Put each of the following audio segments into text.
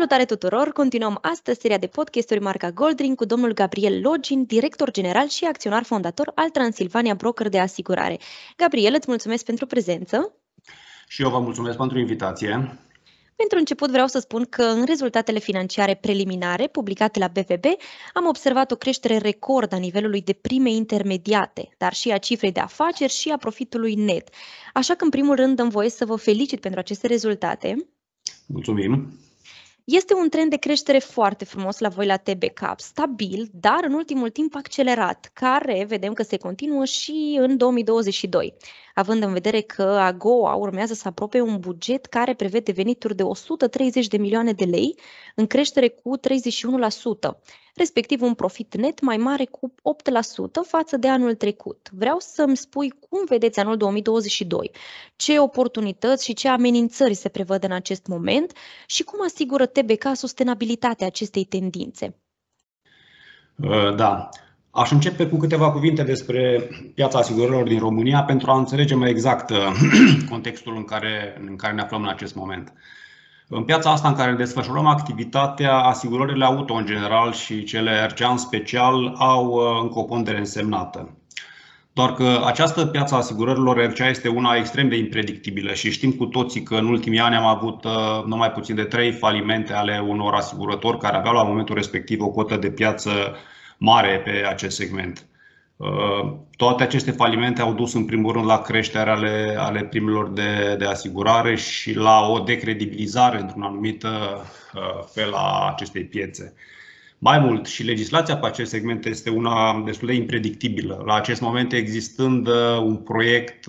Salutare tuturor! Continuăm astăzi seria de podcasturi Marca Goldring cu domnul Gabriel Loghin, director general și acționar fondator al Transilvania Broker de Asigurare. Gabriel, îți mulțumesc pentru prezență. Și eu vă mulțumesc pentru invitație. Pentru început vreau să spun că în rezultatele financiare preliminare publicate la BVB am observat o creștere record a nivelului de prime intermediate, dar și a cifrei de afaceri și a profitului net. Așa că în primul rând îmi voie să vă felicit pentru aceste rezultate. Mulțumim! Este un trend de creștere foarte frumos la voi la TBCAP, stabil, dar în ultimul timp accelerat, care vedem că se continuă și în 2022, având în vedere că AGOA urmează să aprobe un buget care prevede venituri de 130 de milioane de lei, în creștere cu 31%, respectiv un profit net mai mare cu 8% față de anul trecut. Vreau să-mi spui cum vedeți anul 2022, ce oportunități și ce amenințări se prevăd în acest moment și cum asigură TBK sustenabilitatea acestei tendințe. Da. Aș începe cu câteva cuvinte despre piața asigurărilor din România pentru a înțelege mai exact contextul în care ne aflăm în acest moment. În piața asta în care desfășurăm activitatea, asigurările auto în general și cele RCA în special au încă o pondere însemnată. Doar că această piață a asigurărilor RCA este una extrem de impredictibilă și știm cu toții că în ultimii ani am avut numai puțin de 3 falimente ale unor asigurători care aveau la momentul respectiv o cotă de piață mare pe acest segment. Toate aceste falimente au dus în primul rând la creșterea ale primelor de asigurare și la o decredibilizare într-un anumit fel a acestei piețe. Mai mult, și legislația pe acest segment este una destul de impredictibilă. La acest moment existând un proiect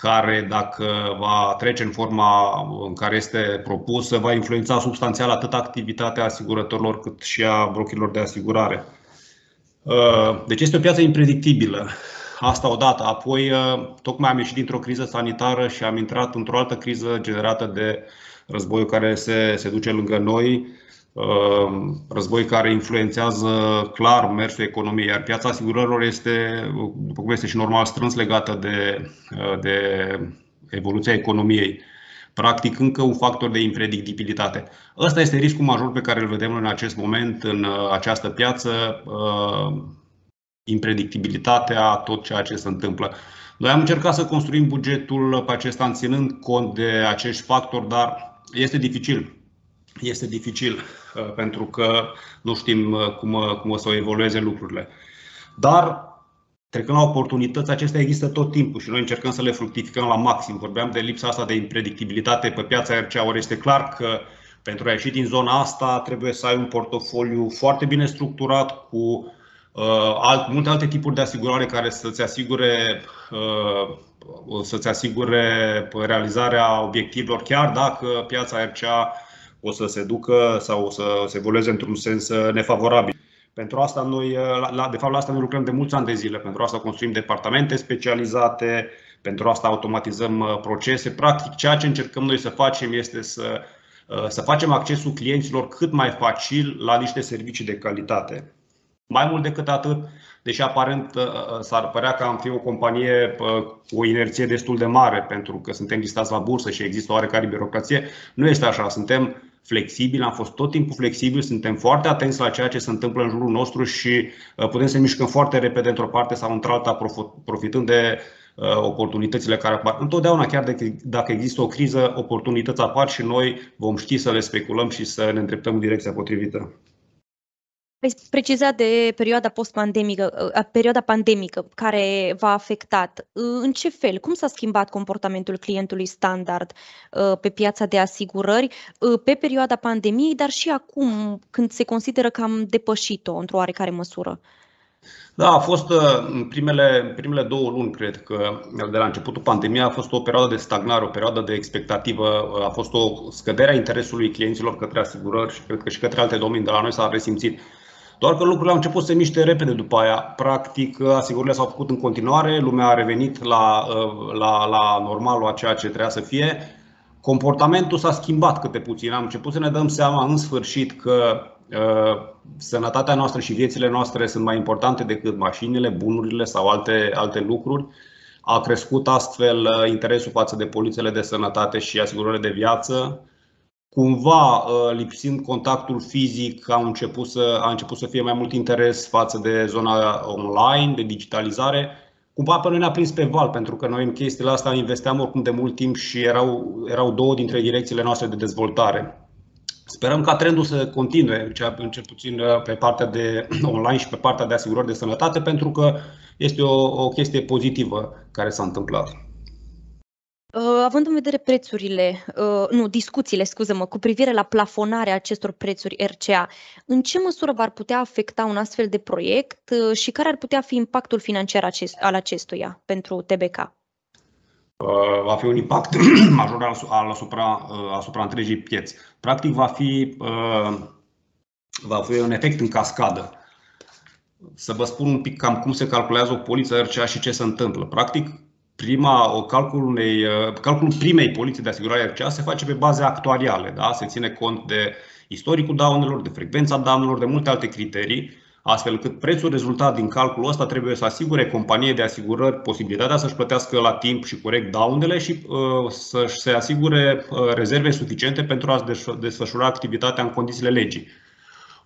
care, dacă va trece în forma în care este propusă, va influența substanțial atât activitatea asigurătorilor cât și a brokerilor de asigurare. Deci este o piață impredictibilă. Asta odată. Apoi, tocmai am ieșit dintr-o criză sanitară și am intrat într-o altă criză generată de războiul care se duce lângă noi. Război care influențează clar mersul economiei, iar piața asigurărilor este, după cum este și normal, strâns legată de evoluția economiei. Practic, încă un factor de impredictibilitate. Ăsta este riscul major pe care îl vedem în acest moment în această piață, impredictibilitatea, tot ceea ce se întâmplă. Noi am încercat să construim bugetul pe acesta an ținând cont de acești factori, dar este dificil. Este dificil pentru că nu știm cum o să evolueze lucrurile. Dar trecând la oportunități, acestea există tot timpul și noi încercăm să le fructificăm la maxim. Vorbeam de lipsa asta de impredictibilitate pe piața RCA, ori este clar că pentru a ieși din zona asta trebuie să ai un portofoliu foarte bine structurat cu multe alte tipuri de asigurare care să-ți asigure realizarea obiectivelor, chiar dacă piața RCA o să se ducă sau o să se evolueze într-un sens nefavorabil. Pentru asta noi, de fapt, la asta noi lucrăm de mulți ani de zile. Pentru asta construim departamente specializate, pentru asta automatizăm procese. Practic, ceea ce încercăm noi să facem este să facem accesul clienților cât mai facil la niște servicii de calitate. Mai mult decât atât, deși aparent s-ar părea că am fi o companie cu o inerție destul de mare pentru că suntem listați la bursă și există oarecare birocrație, nu este așa. Suntem flexibili, am fost tot timpul flexibili, suntem foarte atenți la ceea ce se întâmplă în jurul nostru și putem să mișcăm foarte repede într-o parte sau într-alta, profitând de oportunitățile care apar. Întotdeauna, chiar dacă există o criză, oportunități apar și noi vom ști să le speculăm și să ne îndreptăm în direcția potrivită. Veți preciza de perioada post-pandemică, perioada pandemică care v-a afectat. În ce fel? Cum s-a schimbat comportamentul clientului standard pe piața de asigurări pe perioada pandemiei, dar și acum, când se consideră că am depășit-o într-o oarecare măsură? Da, a fost în primele 2 luni, cred că, de la începutul pandemiei, a fost o perioadă de stagnare, o perioadă de expectativă, a fost o scădere a interesului clienților către asigurări și cred că și către alte domenii. De la noi s-a resimțit. Doar că lucrurile au început să se miște repede după aia. Practic, asigurările s-au făcut în continuare, lumea a revenit la normalul, a ceea ce trebuia să fie. Comportamentul s-a schimbat câte puțin. Am început să ne dăm seama în sfârșit că sănătatea noastră și viețile noastre sunt mai importante decât mașinile, bunurile sau alte lucruri. A crescut astfel interesul față de polițele de sănătate și asigurările de viață. Cumva, lipsind contactul fizic, a început să fie mai mult interes față de zona online, de digitalizare. Cumva pe noi ne-a prins pe val, pentru că noi în chestiile astea investeam oricum de mult timp și erau două dintre direcțiile noastre de dezvoltare. Sperăm ca trendul să continue, cel puțin pe partea de online și pe partea de asigurări de sănătate, pentru că este o chestie pozitivă care s-a întâmplat. Având în vedere discuțiile cu privire la plafonarea acestor prețuri RCA, în ce măsură v-ar putea afecta un astfel de proiect și care ar putea fi impactul financiar al acestuia pentru TBK? Va fi un impact major asupra întregii piețe. Practic va fi un efect în cascadă. Să vă spun un pic cam cum se calculează o poliță RCA și ce se întâmplă. Practic, calculul primei polițe de asigurare RCA se face pe baze actuariale. Da? Se ține cont de istoricul daunelor, de frecvența daunelor, de multe alte criterii, astfel încât prețul rezultat din calculul ăsta trebuie să asigure companiei de asigurări posibilitatea să-și plătească la timp și corect daunele și să se asigure rezerve suficiente pentru a desfășura activitatea în condițiile legii.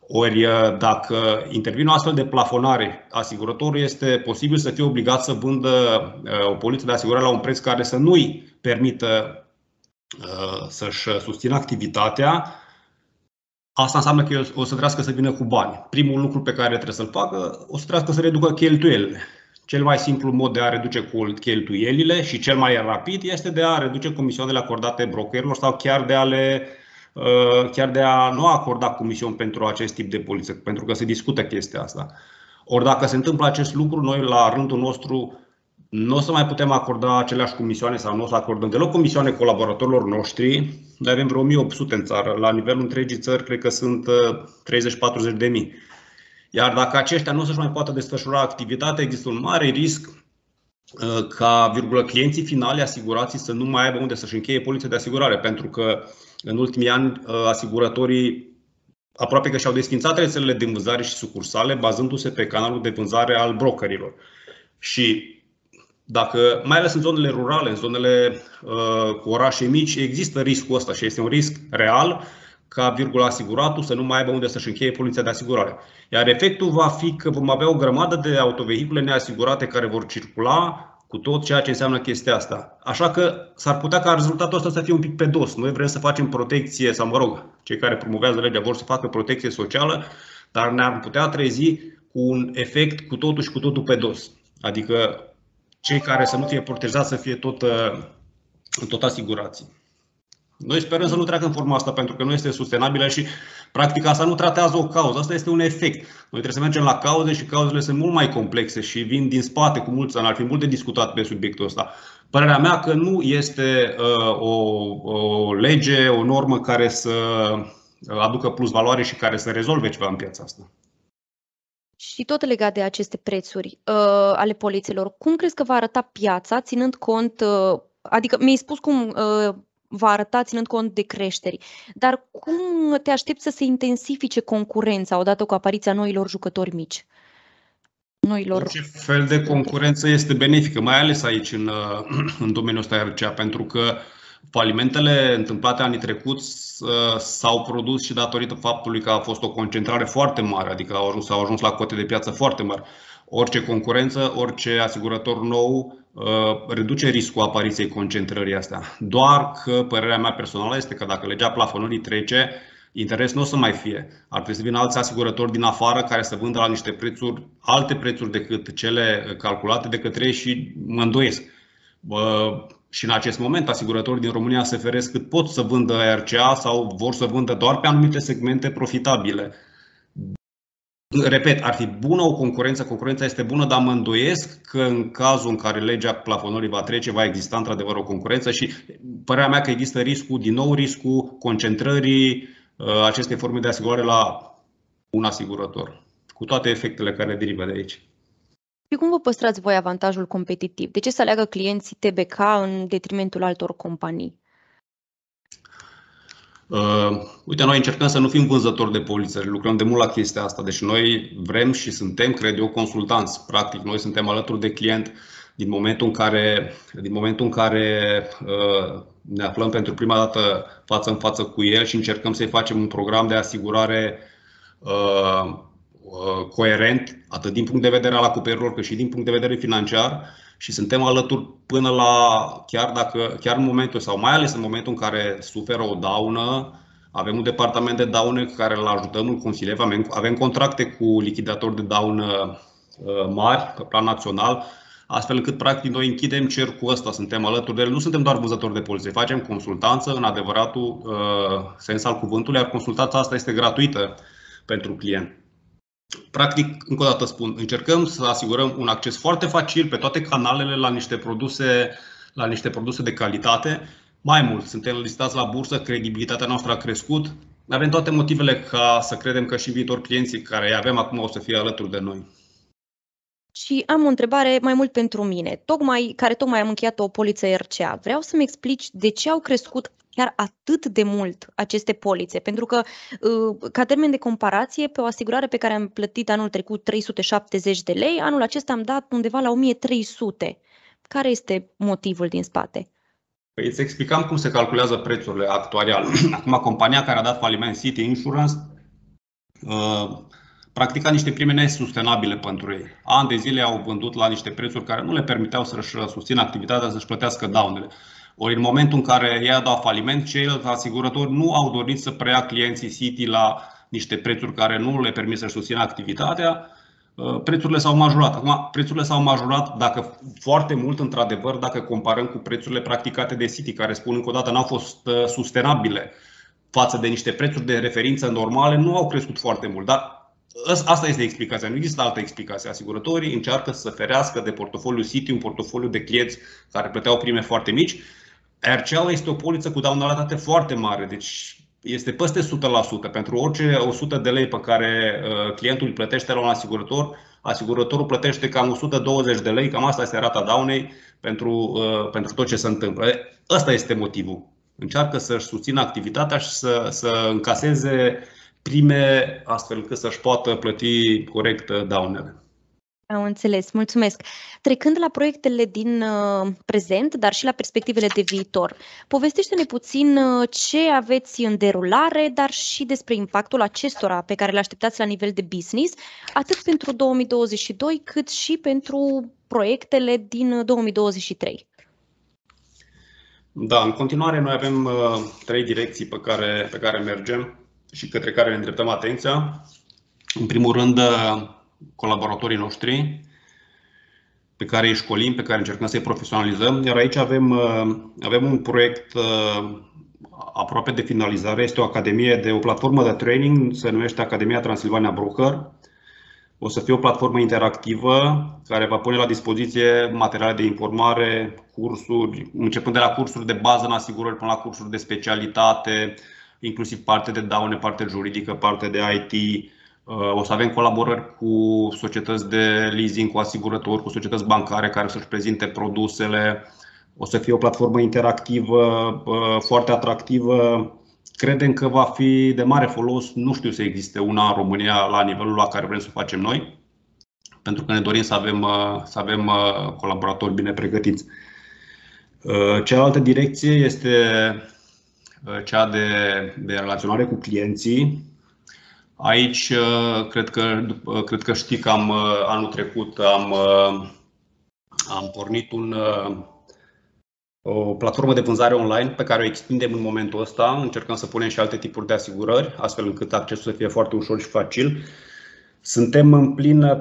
Ori, dacă intervine o astfel de plafonare, asigurătorul este posibil să fie obligat să vândă o poliță de asigurare la un preț care să nu-i permită să-și susțină activitatea. Asta înseamnă că o să trească să vină cu bani. Primul lucru pe care trebuie să-l facă, o să trească să reducă cheltuielile. Cel mai simplu mod de a reduce cheltuielile și cel mai rapid este de a reduce comisioanele acordate brokerilor sau chiar de a nu acorda comisiuni pentru acest tip de poliță, pentru că se discută chestia asta. Ori dacă se întâmplă acest lucru, noi la rândul nostru nu o să mai putem acorda aceleași comisioane sau nu o să acordăm deloc comisioane colaboratorilor noștri. Noi avem vreo 1800 în țară. La nivelul întregii țări, cred că sunt 30-40 de mii. Iar dacă aceștia nu o să-și mai poată desfășura activitatea, există un mare risc ca clienții finali asigurații să nu mai aibă unde să-și încheie polițe de asigurare, pentru că în ultimii ani asigurătorii aproape că și-au desfințat rețelele de vânzare și sucursale, bazându-se pe canalul de vânzare al brokerilor. Și dacă, mai ales în zonele rurale, în zonele cu orașe mici, există riscul ăsta și este un risc real ca asiguratul să nu mai aibă unde să-și încheie poliția de asigurare. Iar efectul va fi că vom avea o grămadă de autovehicule neasigurate care vor circula cu tot ceea ce înseamnă chestia asta. Așa că s-ar putea ca rezultatul ăsta să fie un pic pe dos. Noi vrem să facem protecție, sau mă rog, cei care promovează legea vor să facă protecție socială, dar ne-ar putea trezi cu un efect cu totul și cu totul pe dos. Adică cei care să nu fie protejați să fie tot asigurații. Noi sperăm să nu treacă în forma asta, pentru că nu este sustenabilă și practic asta nu tratează o cauză, asta este un efect. Noi trebuie să mergem la cauze și cauzele sunt mult mai complexe și vin din spate cu mulți ani. Ar fi mult de discutat pe subiectul ăsta. Părerea mea că nu este o lege, o normă care să aducă plus valoare și care să rezolve ceva în piața asta. Și tot legat de aceste prețuri ale polițelor, cum crezi că va arăta piața ținând cont, adică mi-ai spus cum va arăta ținând cont de creșteri, dar cum te aștepți să se intensifice concurența odată cu apariția noilor jucători mici? Orice fel de concurență este benefică, mai ales aici în domeniul ăsta RCA, pentru că falimentele întâmplate anii trecuți s-au produs și datorită faptului că a fost o concentrare foarte mare, adică s-au ajuns la cote de piață foarte mari. Orice concurență, orice asigurător nou reduce riscul apariției concentrării astea. Doar că părerea mea personală este că dacă legea plafonării trece, interes nu o să mai fie. Ar trebui să vină alți asigurători din afară care să vândă la niște prețuri, alte prețuri decât cele calculate de către ei și mă îndoiesc. Și în acest moment asigurătorii din România se feresc cât pot să vândă RCA sau vor să vândă doar pe anumite segmente profitabile. Repet, ar fi bună o concurență, concurența este bună, dar mă îndoiesc că în cazul în care legea plafonării va trece, va exista într-adevăr o concurență și părerea mea că există riscul, din nou riscul concentrării acestei forme de asigurare la un asigurător, cu toate efectele care derivă de aici. Și cum vă păstrați voi avantajul competitiv? De ce să aleagă clienții TBK în detrimentul altor companii? Uite, noi încercăm să nu fim vânzători de polițe, lucrăm de mult la chestia asta. Deci noi vrem și suntem, cred eu, consultanți. Practic, noi suntem alături de client. din momentul în care ne aflăm pentru prima dată față în față cu el și încercăm să-i facem un program de asigurare coerent, atât din punct de vedere al acoperilor, cât și din punct de vedere financiar, și suntem alături până la chiar în momentul, sau mai ales în momentul în care suferă o daună. Avem un departament de daune care îl ajutăm, îl consiliem, avem contracte cu lichidatori de daună mari pe plan național, astfel încât practic noi închidem cercul ăsta, suntem alături de el. Nu suntem doar vânzători de polițe, facem consultanță în adevăratul sens al cuvântului, iar consultanța asta este gratuită pentru client. Practic, încă o dată spun, încercăm să asigurăm un acces foarte facil pe toate canalele la niște produse de calitate. Mai mult, suntem listați la bursă, credibilitatea noastră a crescut. Avem toate motivele ca să credem că și viitor clienții care îi avem acum o să fie alături de noi. Și am o întrebare mai mult pentru mine, care tocmai am încheiat o poliță RCA. Vreau să-mi explici de ce au crescut chiar atât de mult aceste polițe, pentru că, ca termen de comparație, pe o asigurare pe care am plătit anul trecut 370 de lei, anul acesta am dat undeva la 1300. Care este motivul din spate? Păi îți explicam cum se calculează prețurile actuariale. Acum, compania care a dat faliment, City Insurance, practica niște prime nesustenabile pentru ei. Ani de zile au vândut la niște prețuri care nu le permiteau să-și susțină activitatea, să-și plătească daunele. Ori în momentul în care ei au dat faliment, ceilalți asigurători nu au dorit să preia clienții City la niște prețuri care nu le permit să-și susțină activitatea. Prețurile s-au majorat. Acum, prețurile s-au majorat dacă foarte mult, într-adevăr, dacă comparăm cu prețurile practicate de City, care, spun încă o dată, n-au fost sustenabile față de niște prețuri de referință normale, nu au crescut foarte mult. Dar asta este explicația, nu există altă explicație. Asigurătorii încearcă să ferească de portofoliul City un portofoliu de clienți care plăteau prime foarte mici. RCA este o poliță cu daunalitate foarte mare, deci este peste 100%. Pentru orice 100 de lei pe care clientul îi plătește la un asigurător, asigurătorul plătește cam 120 de lei, cam asta este rata daunei pentru tot ce se întâmplă. Ăsta este motivul. Încearcă să-și susțină activitatea și să încaseze prime astfel încât să-și poată plăti corect daunele. Am înțeles, mulțumesc. Trecând la proiectele din prezent, dar și la perspectivele de viitor, povestește-ne puțin ce aveți în derulare, dar și despre impactul acestora pe care le așteptați la nivel de business, atât pentru 2022, cât și pentru proiectele din 2023. Da, în continuare noi avem trei direcții pe care mergem și către care ne îndreptăm atenția. În primul rând, colaboratorii noștri pe care îi școlim, pe care încercăm să-i profesionalizăm. Iar aici avem un proiect aproape de finalizare. Este o platformă de training, se numește Academia Transilvania Broker. O să fie o platformă interactivă care va pune la dispoziție materiale de informare, cursuri, începând de la cursuri de bază în asigurări până la cursuri de specialitate, inclusiv parte de daune, parte juridică, parte de IT. O să avem colaborări cu societăți de leasing, cu asigurători, cu societăți bancare care să-și prezinte produsele. O să fie o platformă interactivă, foarte atractivă. Credem că va fi de mare folos. Nu știu să existe una în România la nivelul la care vrem să o facem noi, pentru că ne dorim să avem colaboratori bine pregătiți. Cealaltă direcție este cea de relaționare cu clienții. Aici, cred că știi că anul trecut am pornit o platformă de vânzare online pe care o extindem în momentul ăsta. Încercăm să punem și alte tipuri de asigurări, astfel încât accesul să fie foarte ușor și facil. Suntem în plin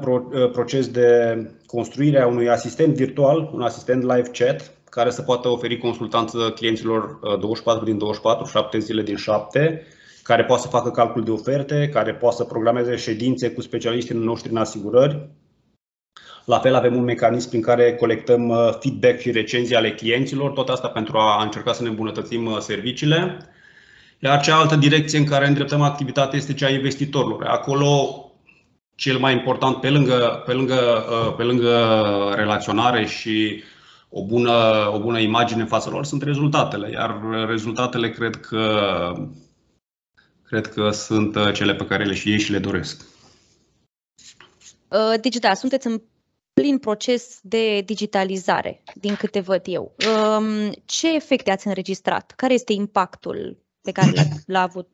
proces de construire a unui asistent virtual, un asistent live chat, care să poată oferi consultanță clienților 24 din 24, 7 zile din 7. Care poate să facă calcul de oferte, care poate să programeze ședințe cu specialiștii noștri în asigurări. La fel, avem un mecanism prin care colectăm feedback și recenzii ale clienților, tot asta pentru a încerca să ne îmbunătățim serviciile. Iar cealaltă direcție în care îndreptăm activitatea este cea a investitorilor. Acolo, cel mai important, pe lângă relaționare și o bună imagine în fața lor, sunt rezultatele. Iar rezultatele cred că sunt cele pe care și ei și le doresc. Deci da, sunteți în plin proces de digitalizare, din câte văd eu. Ce efecte ați înregistrat? Care este impactul pe care l-a avut?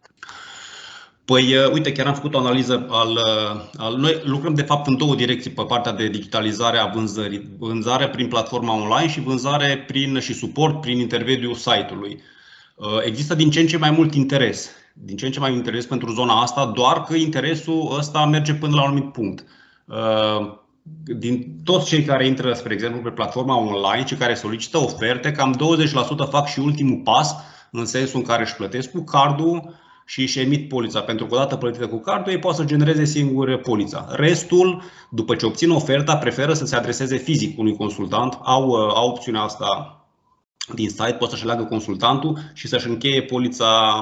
Păi, uite, chiar am făcut o analiză Noi lucrăm, de fapt, în două direcții pe partea de digitalizare a vânzării. Vânzare prin platforma online și vânzare și suport prin intermediul site-ului. Există din ce în ce mai mult interes. Din ce în ce mai mult interes pentru zona asta, doar că interesul ăsta merge până la un anumit punct. Din toți cei care intră, spre exemplu, pe platforma online, cei care solicită oferte, cam 20% fac și ultimul pas, în sensul în care își plătesc cu cardul și își emit polița. Pentru că odată plătită cu cardul, ei pot să genereze singur polița. Restul, după ce obțin oferta, preferă să se adreseze fizic unui consultant. Au opțiunea asta din site, pot să-și aleagă consultantul și să-și încheie polița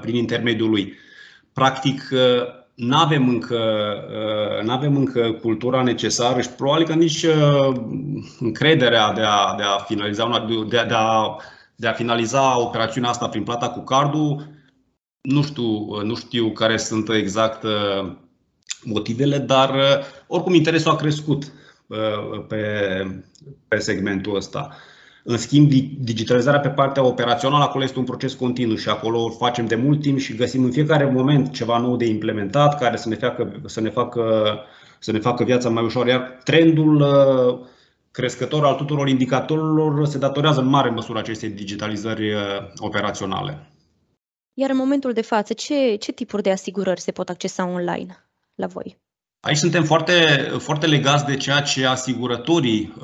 prin intermediul lui. Practic, n-avem încă cultura necesară și probabil că nici încrederea de a finaliza operațiunea asta prin plata cu cardul. Nu știu care sunt exact motivele, dar oricum interesul a crescut pe segmentul ăsta. În schimb, digitalizarea pe partea operațională, acolo este un proces continuu și acolo o facem de mult timp și găsim în fiecare moment ceva nou de implementat care să ne facă viața mai ușoară. Iar trendul crescător al tuturor indicatorilor se datorează în mare măsură acestei digitalizări operaționale. Iar în momentul de față, ce tipuri de asigurări se pot accesa online la voi? Aici suntem foarte, foarte legați de ceea ce asigurătorii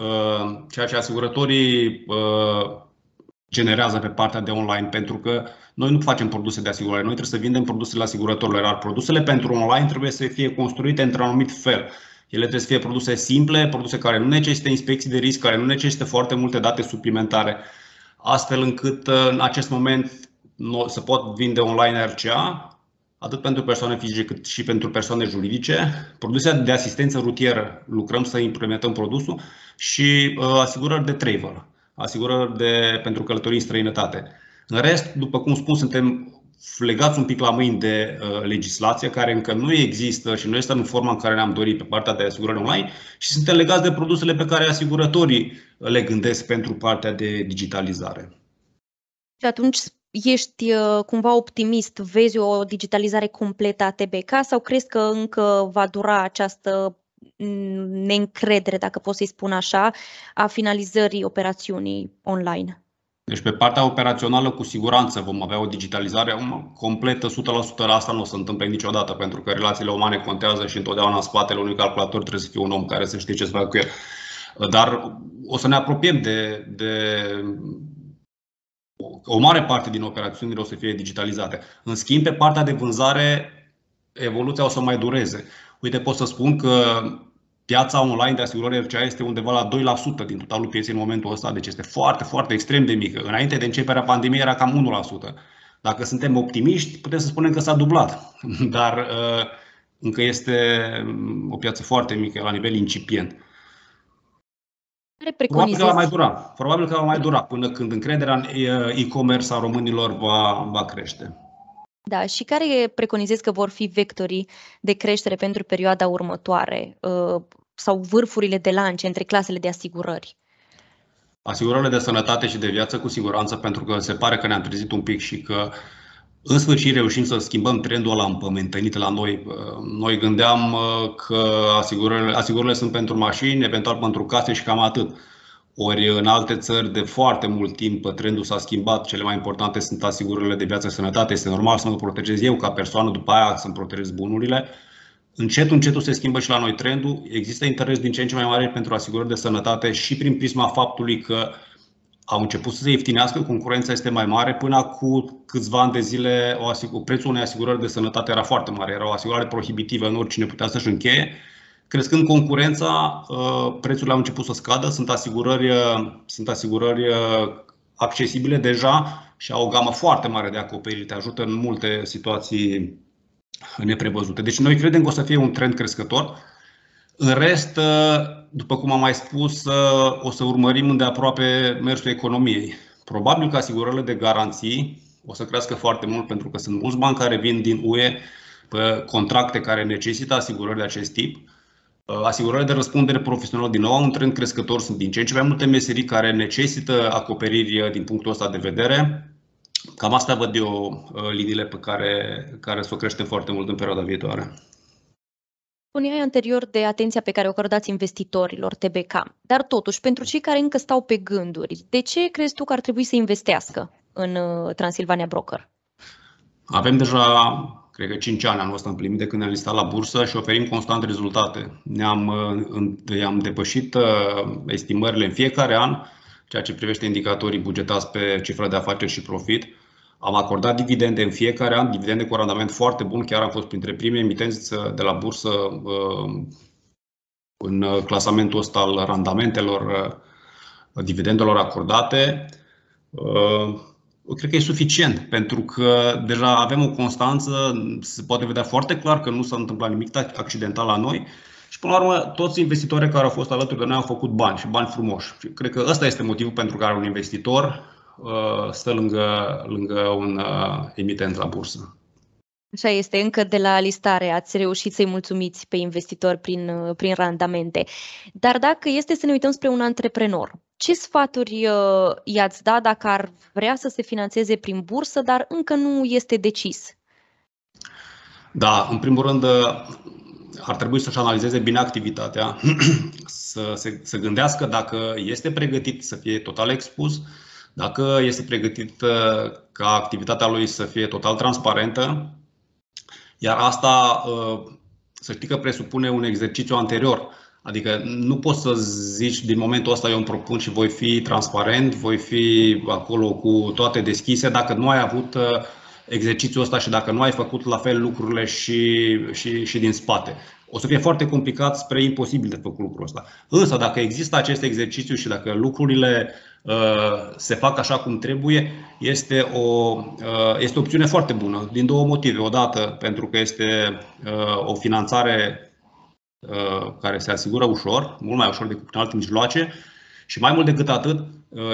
generează pe partea de online, pentru că noi nu facem produse de asigurare, noi trebuie să vindem produsele asigurătorilor, dar produsele pentru online trebuie să fie construite într-un anumit fel. Ele trebuie să fie produse simple, produse care nu necesită inspecții de risc, care nu necesită foarte multe date suplimentare, astfel încât în acest moment se pot vinde online RCA, atât pentru persoane fizice cât și pentru persoane juridice, produse de asistență rutieră, lucrăm să implementăm produsul, și asigurări de travel, asigurări pentru călătorii în străinătate. În rest, după cum spun, suntem legați un pic la mâini de legislație care încă nu există și nu este în forma în care ne-am dorit pe partea de asigurări online și suntem legați de produsele pe care asigurătorii le gândesc pentru partea de digitalizare. Și atunci, ești cumva optimist? Vezi o digitalizare completă a TBK sau crezi că încă va dura această neîncredere, dacă pot să-i spun așa, a finalizării operațiunii online? Deci pe partea operațională cu siguranță vom avea o digitalizare completă 100%. Asta nu o să întâmple niciodată, pentru că relațiile umane contează și întotdeauna în spatele unui calculator trebuie să fie un om care să știe ce să facă cu el. Dar o să ne apropiem de o mare parte din operațiunile o să fie digitalizate. În schimb, pe partea de vânzare, evoluția o să mai dureze. Uite, pot să spun că piața online de asigurări RCA este undeva la 2% din totalul pieței în momentul ăsta, deci este foarte, foarte extrem de mică. Înainte de începerea pandemiei era cam 1%. Dacă suntem optimiști, putem să spunem că s-a dublat, dar încă este o piață foarte mică, la nivel incipient. Probabil că va mai dura până când încrederea în e-commerce a românilor va crește. Da, și care preconizezi că vor fi vectorii de creștere pentru perioada următoare sau vârfurile de lance între clasele de asigurări? Asigurările de sănătate și de viață cu siguranță, pentru că se pare că ne-am trezit un pic și că în sfârșit reușim să schimbăm trendul ăla împământenit la noi. Noi gândeam că asigurările sunt pentru mașini, eventual pentru case și cam atât. Ori în alte țări de foarte mult timp trendul s-a schimbat. Cele mai importante sunt asigurările de viață și sănătate. Este normal să mă protejez eu ca persoană, după aia să-mi protejez bunurile. Încetul se schimbă și la noi trendul. Există interes din ce în ce mai mare pentru asigurări de sănătate și prin prisma faptului că au început să se ieftinească, concurența este mai mare. Până cu câțiva ani de zile, prețul unei asigurări de sănătate era foarte mare, era o asigurare prohibitivă, nu oricine putea să-și încheie. Crescând concurența, prețurile au început să scadă, sunt asigurări accesibile deja și au o gamă foarte mare de acoperiri, te ajută în multe situații neprevăzute. Deci noi credem că o să fie un trend crescător. În rest, după cum am mai spus, o să urmărim îndeaproape mersul economiei. Probabil că asigurările de garanții o să crească foarte mult, pentru că sunt mulți bani care vin din UE pe contracte care necesită asigurări de acest tip Asigurările de răspundere profesională din nou au un trend crescător, sunt din ce în ce mai multe meserii care necesită acoperiri din punctul ăsta de vedere. Cam asta văd eu liniile pe care s-o creștem foarte mult în perioada viitoare. Spuneai anterior de atenția pe care o acordați investitorilor, TBK, dar totuși, pentru cei care încă stau pe gânduri, de ce crezi tu că ar trebui să investească în Transilvania Broker? Avem deja, cred că 5 ani am fost împlinit de când ne-am listat la bursă și oferim constant rezultate. Ne-am depășit estimările în fiecare an, ceea ce privește indicatorii bugetați pe cifra de afaceri și profit. Am acordat dividende în fiecare an, dividende cu randament foarte bun. Chiar am fost printre primii emitenți de la bursă în clasamentul ăsta al randamentelor, dividendelor acordate. Cred că e suficient, pentru că deja avem o constanță, se poate vedea foarte clar că nu s-a întâmplat nimic accidental la noi și, până la urmă, toți investitorii care au fost alături de noi au făcut bani și bani frumoși. Și cred că ăsta este motivul pentru care un investitor stă lângă un emitent la bursă. Așa este, încă de la listare ați reușit să-i mulțumiți pe investitori prin randamente. Dar dacă este să ne uităm spre un antreprenor, ce sfaturi i-ați da dacă ar vrea să se finanțeze prin bursă, dar încă nu este decis? Da, în primul rând ar trebui să-și analizeze bine activitatea, să gândească dacă este pregătit să fie total expus, dacă este pregătit ca activitatea lui să fie total transparentă, iar asta, să știi că presupune un exercițiu anterior. Adică nu poți să zici din momentul ăsta eu îmi propun și voi fi transparent, voi fi acolo cu toate deschise, dacă nu ai avut exercițiul ăsta și dacă nu ai făcut la fel lucrurile și din spate. O să fie foarte complicat, spre imposibil de făcut lucrul ăsta. Însă dacă există acest exercițiu și dacă lucrurile se fac așa cum trebuie, este o opțiune foarte bună, din două motive. Odată, pentru că este o finanțare care se asigură ușor, mult mai ușor decât în alte mijloace, și mai mult decât atât,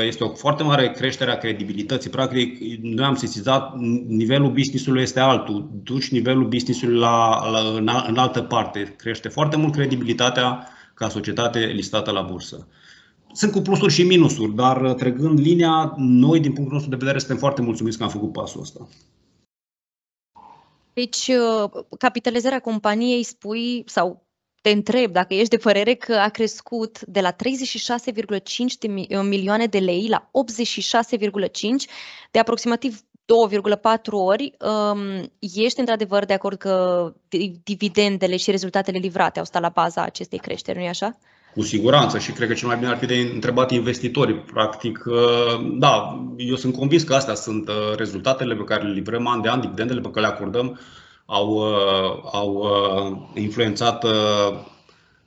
este o foarte mare creștere a credibilității. Practic, noi am sesizat, nivelul business-ului este altul, duci nivelul business-ului în altă parte, crește foarte mult credibilitatea ca societate listată la bursă. Sunt cu plusuri și minusuri, dar trecând linia, noi din punctul nostru de vedere suntem foarte mulțumiți că am făcut pasul ăsta. Deci, capitalizarea companiei, spui, sau te întreb dacă ești de părere că a crescut de la 36,5 milioane de lei la 86,5, de aproximativ 2,4 ori. Ești într-adevăr de acord că dividendele și rezultatele livrate au stat la baza acestei creșteri, nu-i așa? Cu siguranță, și cred că cel mai bine ar fi de întrebat investitorii. Practic, da, eu sunt convins că astea sunt rezultatele pe care le livrăm an de an, dividendele pe care le acordăm au influențat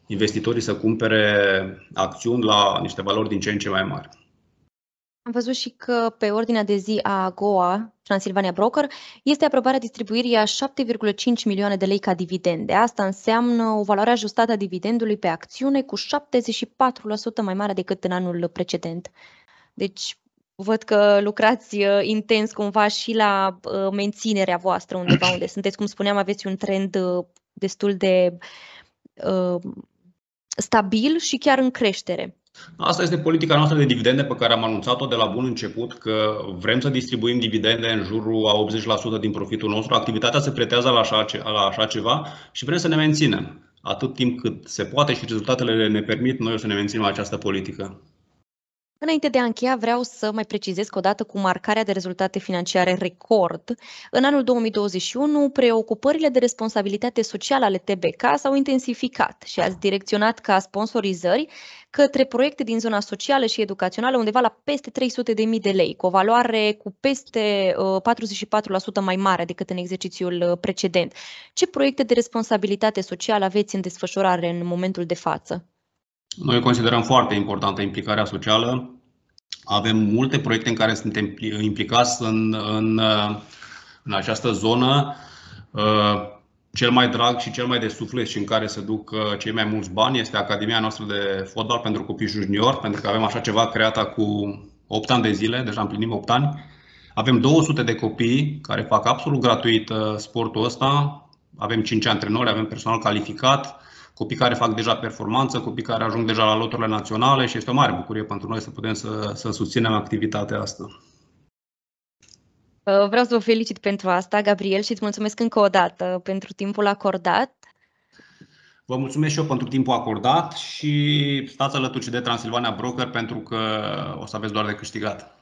investitorii să cumpere acțiuni la niște valori din ce în ce mai mari. Am văzut și că pe ordinea de zi a GOA, Transilvania Broker, este aprobarea distribuirii a 7,5 milioane de lei ca dividende. Asta înseamnă o valoare ajustată a dividendului pe acțiune cu 74% mai mare decât în anul precedent. Deci văd că lucrați intens cumva și la menținerea voastră undeva unde sunteți. Cum spuneam, aveți un trend destul de stabil și chiar în creștere. Asta este politica noastră de dividende pe care am anunțat-o de la bun început, că vrem să distribuim dividende în jurul a 80% din profitul nostru. Activitatea se pretează la așa ceva și vrem să ne menținem. Atât timp cât se poate și rezultatele ne permit, noi o să ne menținem această politică. Înainte de a încheia, vreau să mai precizez că odată cu marcarea de rezultate financiare record, în anul 2021, preocupările de responsabilitate socială ale TBK s-au intensificat și ați direcționat ca sponsorizări către proiecte din zona socială și educațională undeva la peste 300.000 de lei, cu o valoare cu peste 44% mai mare decât în exercițiul precedent. Ce proiecte de responsabilitate socială aveți în desfășurare în momentul de față? Noi considerăm foarte importantă implicarea socială. Avem multe proiecte în care suntem implicați în această zonă. Cel mai drag și cel mai de suflet și în care se duc cei mai mulți bani este Academia noastră de fotbal pentru copii juniori, pentru că avem așa ceva creat acum 8 ani de zile, deja împlinim 8 ani. Avem 200 de copii care fac absolut gratuit sportul ăsta. Avem 5 antrenori, avem personal calificat. copii care fac deja performanță, copii care ajung deja la loturile naționale și este o mare bucurie pentru noi să putem să susținem activitatea asta. Vreau să vă felicit pentru asta, Gabriel, și îți mulțumesc încă o dată pentru timpul acordat. Vă mulțumesc și eu pentru timpul acordat și stați alături de Transilvania Broker pentru că o să aveți doar de câștigat.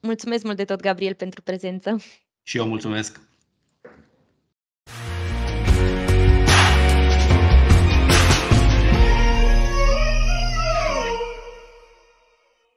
Mulțumesc mult de tot, Gabriel, pentru prezență. Și eu mulțumesc.